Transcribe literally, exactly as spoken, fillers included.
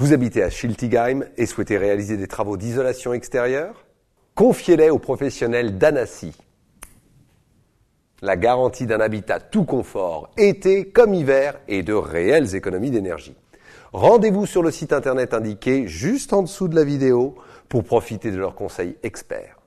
Vous habitez à Schiltigheim et souhaitez réaliser des travaux d'isolation extérieure? Confiez-les au professionnel Danaci. La garantie d'un habitat tout confort, été comme hiver, et de réelles économies d'énergie. Rendez-vous sur le site internet indiqué juste en dessous de la vidéo pour profiter de leurs conseils experts.